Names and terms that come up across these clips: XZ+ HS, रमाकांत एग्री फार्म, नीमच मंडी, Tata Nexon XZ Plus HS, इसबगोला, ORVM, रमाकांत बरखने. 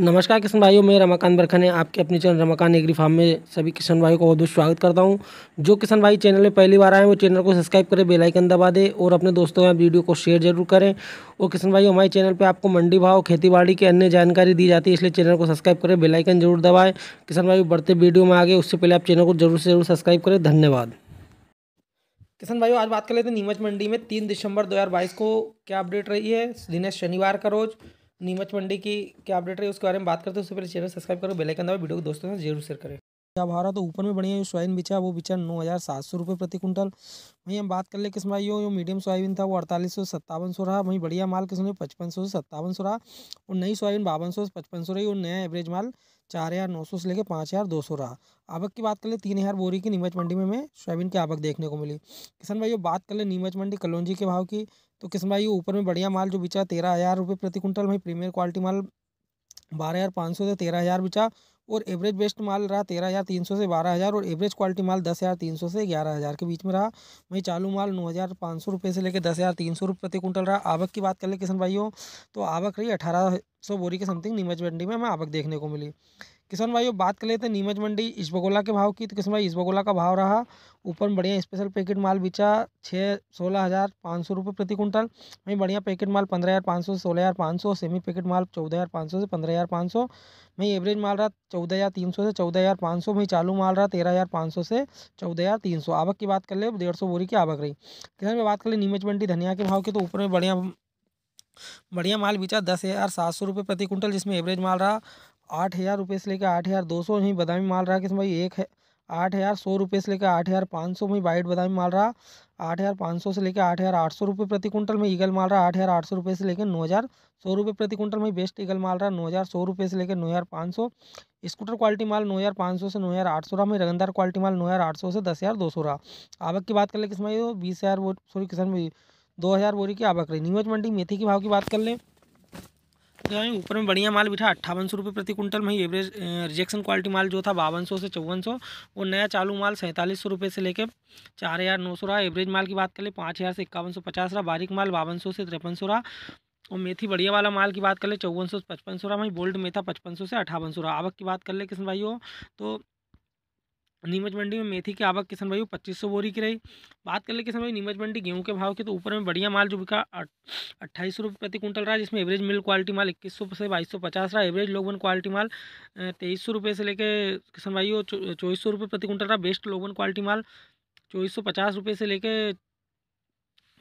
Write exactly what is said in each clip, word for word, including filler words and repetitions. नमस्कार किसान भाइयों, मैं रमाकांत बरखने आपके अपने चैनल रमाकांत एग्री फार्म में सभी किसान भाइयों को बहुत बहुत स्वागत करता हूं। जो किसान भाई चैनल में पहली बार आए वो चैनल को सब्सक्राइब करें, बेल आइकन दबा दें और अपने दोस्तों में वीडियो को शेयर जरूर करें। और किसान भाइयों, हमारे चैनल पर आपको मंडी भाव, खेती बाड़ी की अन्य जानकारी दी जाती है, इसलिए चैनल को सब्सक्राइब करें, बेल आइकन जरूर दबाएँ। किसान भाई बढ़ते वीडियो में आगे उससे पहले आप चैनल को जरूर से जरूर सब्सक्राइब करें। धन्यवाद। किसान भाइयों, आज बात कर लेते हैं नीमच मंडी में तीन दिसंबर दो हज़ार बाईस को क्या अपडेट रही है। दिन है शनिवार का रोज़ नीमच मंडी की क्या अपडेट रही है उसके बारे में बात करते हैं। उससे पहले चैनल सब्सक्राइब करो, बेल आइकन दबाओ, वीडियो को दोस्तों से जरूर शेयर करें। क्या भाव रहा तो ऊपर में बढ़िया जो सोयाबीन बिचा वो बिचा नौ हज़ार सात सौ रुपये प्रति कुंटल। वहीं हम बात कर ले किसान भाइयों, जो मीडियम सोयाबीन था वो अड़तालीस सौ सत्तावन सौ रहा। वहीं बढ़िया माल किसान भाई पचपन सौ से सत्तावन सौ रहा और नई सोयाबीन बावन सौ से पचपन सौ रही और नया एवरेज माल चार हज़ार नौ सौ से लेकर पाँच हज़ार दो सौ रहा। आवक की बात कर ले तीन हज़ार बोरी की नीमच मंडी में हमें सोयाबीन की आवक देखने को मिली। किसान भाइयों, बात कर ले नीमच मंडी कलौंजी के भाव की तो किसान भाइयों ऊपर में बढ़िया माल जो बिचा तेरह हज़ार रुपये प्रति कुंटल। वहीं प्रीमियर क्वालिटी माल बारह हज़ार पाँच सौ से तेरह हज़ार बिचा और एवरेज बेस्ट माल रहा तेरह हज़ार तीन सौ से बारह हज़ार और एवरेज क्वालिटी माल दस हज़ार तीन सौ से ग्यारह हज़ार के बीच में रहा। वहीं चालू माल नौ हज़ार पाँच सौ रुपये से लेकर दस हज़ार तीन सौ रुपये प्रति कुंटल रहा। आवक की बात कर ले किसान भाइयों तो आवक रही अठारह सौ बोरी के समथिंग नीमच मंडी में हमें आवक देखने को मिली। किसान भाइयों, बात कर लेते हैं नीमच मंडी इसबगोला के भाव की तो किसान भाई इसबगोला का भाव रहा ऊपर में बढ़िया स्पेशल पैकेट माल बिचा छः सोलह हज़ार पाँच सौ रुपये प्रति कुंटल। वहीं बढ़िया पैकेट माल पंद्रह हज़ार पाँच सौ सोलह हज़ार पाँच सौ सेमी पैकेट माल चौदह हज़ार पाँच सौ से पंद्रह हज़ार पाँच सौ। वहीं एवरेज माल रहा चौदह हज़ार तीन सौ से चौदह हज़ार पाँच सौ। वहीं चालू माल रहा तेरह हज़ार पाँच सौ से चौदह हज़ार तीन सौ। आवक की बात कर ले डेढ़ सौ बोरी की आवक रही। किसान भाई बात कर ले नीमच मंडी धनिया के भाव की तो ऊपर में बढ़िया बढ़िया माल बिचा दस हज़ार सात सौ रुपये प्रति कुंटल, जिसमें एवरेज माल रहा आठ हज़ार रुपये से लेकर आठ हज़ार दो सौ। वहीं बादामी माल रहा किसान भाई एक है आठ हज़ार सौ रुपये से लेकर आठ हज़ार पाँच सौ। वहीं वाइट बादामी माल रहा आठ हज़ार पाँच सौ से लेकर आठ हज़ार आठ सौ रुपये प्रति कुंटल। में ईगल माल रहा आठ हज़ार आठ सौ रुपये से लेकर नौ हज़ार सौ रुपये प्रति कुंटल। में बेस्ट ईगल माल रहा नौ हज़ार सौ रुपये से लेकर नौ हज़ार पाँच सौ। स्कूटर क्वालिटी माल नौ हज़ार पाँच सौ से नौ हज़ार आठ सौ रहा। में रगनदार क्वालिटी माल नौ हज़ार आठ सौ से दस हज़ार दो सौ रहा। आवक की बात कर ले किसान भाई बीस हज़ार वो सॉरी किसान भाई दो हज़ार बोरी की आवक रही। नीमच मंडी मेथी के भाव की बात कर लें ऊपर में बढ़िया माल बिठा अट्ठावन सौ रुपये प्रति कुंटल। में एवरेज रिजेक्शन क्वालिटी माल जो था बावन सौ से चौवन सौ और नया चालू माल सैंतालीस सौ रुपये से लेकर चार हज़ार नौ सौ रहा। एवरेज माल की बात कर ले पाँच हज़ार से इक्यावन सौ पचास रहा। बारीक माल बावन सौ से तिरपन सौ रहा और मेथी बढ़िया वाला माल की बात कर ले चौवन सौ से पचपन सौ रहा। वहीं बोल्ड मेथा पचपन सौ से अठावन सौ रहा। आवक की बात कर ले किसान भाइयों तो नीमच मंडी में मेथी की आवक किसान भाइयों पच्चीस सौ बोरी की रही। बात कर ले किसान भाई नीमच मंडी गेहूं के भाव की तो ऊपर में बढ़िया माल जो बिका अट्ठाईस सौ रुपये प्रति कुंटल रहा, जिसमें एवरेज मिल क्वालिटी माल इक्कीस सौ से बाईस सौ पचास रहा। एवरेज लोगन क्वालिटी माल तेईस सौ रुपये से लेकर किसान भाइयों चौबीस सौ रुपये प्रति कुंटल रहा। बेस्ट लोगन क्वालिटी माल चौबीस सौ पचास रुपये से लेकर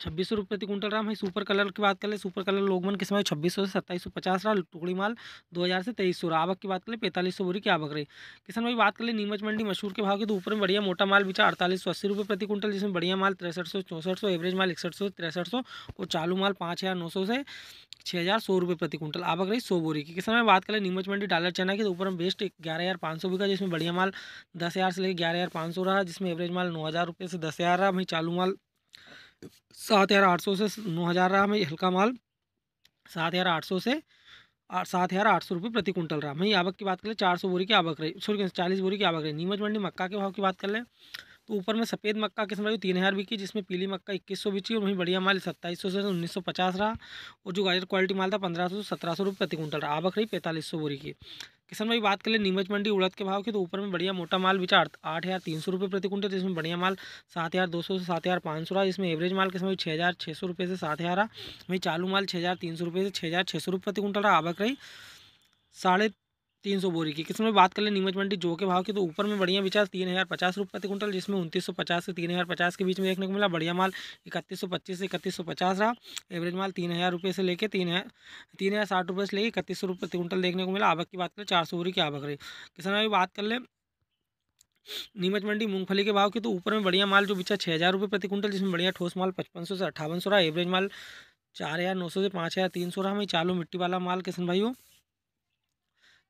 छब्बीस सौ रुपये प्रति कुंटल रहा। वहीं सुपर कलर की बात कर ले सुपर कलर लोगमन किसान भाई छब्बीस सौ से सत्ताईस सौ पचास रहा। टुकड़ी माल दो हज़ार से तेईस सौ रहा। आवक की बात कर ले पैंतालीस सौ बोरी की आवक रही। किसान भाई बात कर ले नीमच मंडी मशहूर के भाव की तो ऊपर में बढ़िया मोटा माल बिचा अड़तालीस सौ अस्सी रुपये प्रति कुंटल, जिसमें बढ़िया माल तिरसठ सौ चौंसठ सौ एवरेज माल इकसठ सौ तिरसठ सौ और चालू माल पाँच हज़ार नौ सौ से छः हज़ार सौ रुपये प्रति कुंटल। आवक रही सौ बोरी की। किसान भाई बात कर ले नीमच मंडी डालर चना की तो ऊपर में बेस्ट ग्यारह हज़ार पाँच सौ बिका, जिसमें बढ़िया माल दस हज़ार से लेकर ग्यारह हज़ार पाँच सौ रहा, जिसमें एवरेज माल नौ हज़ार रुपये से दस हज़ार रहा। वहीं चालू माल सात हज़ार आठ सौ से नौ हज़ार रहा। में हल्का माल सात हज़ार आठ सौ से सात हज़ार आठ सौ रुपये प्रति कुंटल रहा। वहीं आवक की बात कर ले चार सौ बोरी की आवक रही सॉरी चालीस बोरी की आवक रही। नीमच मंडी मक्का के भाव की बात कर ले तो ऊपर में सफ़ेद मक्का किसान भाई तीन हज़ार बिकी, जिसमें पीली मक्का इक्कीस सौ बिकी और वहीं बढ़िया माल सत्ताईस सौ से उन्नीस सौ पचास रहा और जो गाजर क्वालिटी माल था पंद्रह सौ से सत्रह सौ रुपये प्रति कुंटल रहा। आवक रही पैंतालीस सौ बोरी की। किसान भाई बात कर ले नीमच मंडी उड़द के भाव की तो ऊपर में बढ़िया मोटा माल बिचा आठ हज़ार तीन सौ रुपये प्रति कुंटल, जिसमें बढ़िया माल सात हज़ार दो सौ से सात हज़ार पाँच सौ रहा। इसमें एवरेज माल किसान भाई छः हज़ार छः सौ रुपये से सात हज़ार रहा। वहीं चालू माल छः हज़ार तीन सौ रुपये से छः हज़ार छः सौ रुपये प्रति कुंटल रहा। आवक रही साढ़े तीन सौ बोरी की। किसान भाई बात कर ले नीमच मंडी जो के भाव की तो ऊपर में बढ़िया बिचा तीन हज़ार पचास रुपये प्रति कुंटल, जिसमें उनतीस सौ पचास से तीन हज़ार पचास के बीच में देखने को मिला। बढ़िया माल इकतीस सौ पच्चीस से इकतीस सौ पचास रहा। एवरेज माल तीन हज़ार रुपये से लेकर तीन हज़ार तीन हज़ार साठ रुपये से लेकर इकतीस सौ रुपये प्रति कुंटल देखने को मिला। आवक की बात करें चार सौ बोरी की आवक रही। किसान भाई बात कर ले नीमच मंडी मूंगफली के भाव की तो ऊपर में बढ़िया माल जो बिचा छः हज़ार रुपये प्रति कुंटल, जिसमें बढ़िया ठोस माल पचपन सौ से अट्ठावन सौ रहा। एवरेज माल चार हज़ार नौ सौ से पाँच हज़ार तीन सौ रहा। में चालू मिट्टी वाला माल किसान भाइयों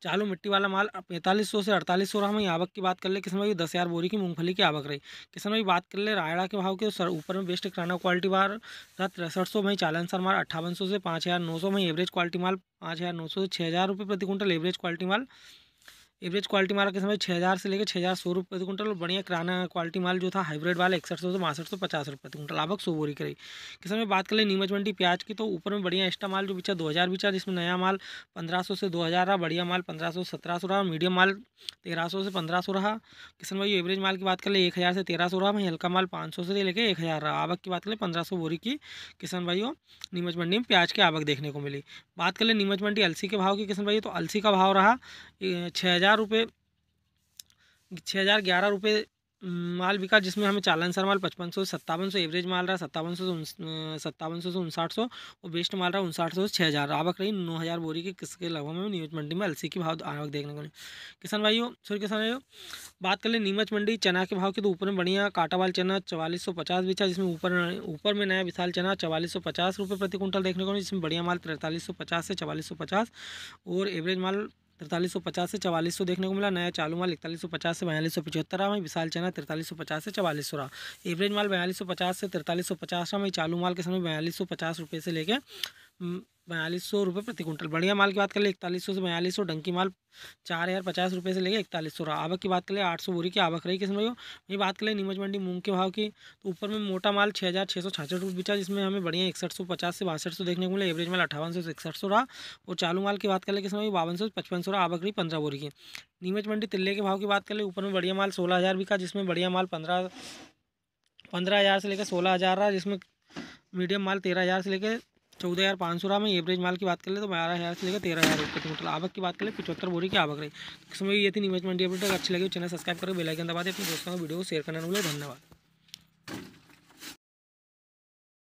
चालू मिट्टी वाला माल पैंतालीस सौ से अड़तालीस सौ रहा। में आवक की बात कर ले किसान भाई दस हज़ार बोरी की मूंगफली की आवक रही। किसान भाई बात कर ले रायड़ा के भाव के सर ऊपर में बेस्ट किराना क्वालिटी बार रहा तिरसठ सौ। वहीं चालनसर माल अट्ठावन सौ से पाँच हज़ार नौ सौ। वहीं एवरेज क्वालिटी माल पाँच हज़ार नौ सौ से छः हज़ार रुपये प्रति कुंटल। एवरेज क्वालिटी माल एवरेज क्वालिटी माल के समय छः हज़ार से लेकर छः हज़ार सौ रुपये प्रति कुंटल और बढ़िया किराना क्वालिटी माल जो था हाइब्रिड वाला इकसठ सौ से बासठ सौ पचास रुपये प्रति कुंटल आवक सौ बोरी करी के समय। बात कर लें नीमच मंडी प्याज की तो ऊपर में बढ़िया एक्स्ट्रा माल जो बिचा दो हज़ार बिचा, जिसमें नया माल पंद्रह सौ से दो हज़ार रहा, बढ़िया माल पंद्रह सौ से सत्रह सौ रहा, मीडियम माल तेरह सौ से पंद्रह सौ रहा किसान भाई। एवरेज माल की बात कर लें एक हज़ार से तेरह सौ रहा भाई, हल्का माल पाँच सौ से लेकर एक हज़ार रहा। आवक की बात कर लें पंद्रह सौ बोरी की किसान भाइयों नीमच मंडी में प्याज की आवक देखने को मिली। बात कर लें नीमच मंडी अलसी के भाव की किसान भाई, तो अलसी का भाव रहा छः हज़ार रुपये छः हज़ार ग्यारह रुपये माल बिका, जिसमें हमें चालनसर माल पचपन सौ सत्तावन सौ एवरेज माल रहा, सत्तावन सौ सत्तावन सौ से उनसाठ सौ और बेस्ट माल रहा उनसाठ सौ से छः हज़ार। आवक रही नौ हज़ार बोरी के किसके लगभग में नीमच मंडी में अलसी की भाव आवक देखने को मिली किसान भाइयों। सॉरी किसान भाइयों बात कर ले नीमच मंडी चना के भाव की, तो ऊपर में बढ़िया कांटावाल चना चवालीस सौ पचास बिछा, जिसमें ऊपर ऊपर में नया विशाल चना चवालीस सौ पचास रुपये प्रति कुंटल देखने को मिली, जिसमें बढ़िया माल तिरतालीस सौ पचास से चवालीस सौ पचास और एवरेज माल तिरतालीस सौ पचास से चवालीस सौ देखने को मिला। नया चालू माल इकतालीस सौ पचास से बयालीस सौ पचहत्तर रहा, वहीं विशाल चना तिरतालीस सौ पचास से चवालीस सौ रहा। एवरेज माल बयालीस सौ पचास से तिरतालीस सौ पचास रहा, वहीं चालू माल के समय बयालीस सौ पचास रुपये से लेकर बयालीस सौ रुपये प्रति कुंटल। बढ़िया माल की बात कर ले इकतालीस सौ से बयालीस सौ, डंकी माल चार हज़ार पचास रुपये से लेकर इकतालीस सौ रहा। आवक की बात कर ले आठ सौ बोरी की आवक रही किसान भाइयों। वहीं बात कर ले नीमच मंडी मूंग के भाव की, तो ऊपर में मोटा माल छः हज़ार छः सौ छाछठ रुपये बिचा, जिसमें हमें बढ़िया इकसठ सौ पचास से बासठ सौ देखने को मिला। एवरेज माल अठावन सौ से इकसठ सौ रहा और चालू माल की बात कर ले किसान भाई बावन सौ से पचपन सौ रहा। आवक रही पंद्रह बोरी की। नीमच मंडी तिल्ले के भाव की बात कर ले, ऊपर में बढ़िया माल सोलह हज़ार बिका, जिसमें बढ़िया माल पंद्रह पंद्रह हज़ार से लेकर सोलह हज़ार रहा, जिसमें मीडियम माल तेरह हज़ार से लेकर चौदह हज़ार पाँच सौ रहा। में एवरेज माल की बात कर ले तो बारह हज़ार से लेकर तेरह हज़ार रुपये कुंटल। आवक की बात कर ले पचहत्तर बोरी की आवक रही। तो इसमें ये थी नीमच मंडी अपडेट। अच्छी लगी चैनल सब्सक्राइब करें, बेल आइकन दबा दें, अपने दोस्तों को वीडियो को शेयर करना ना भूलें। धन्यवाद।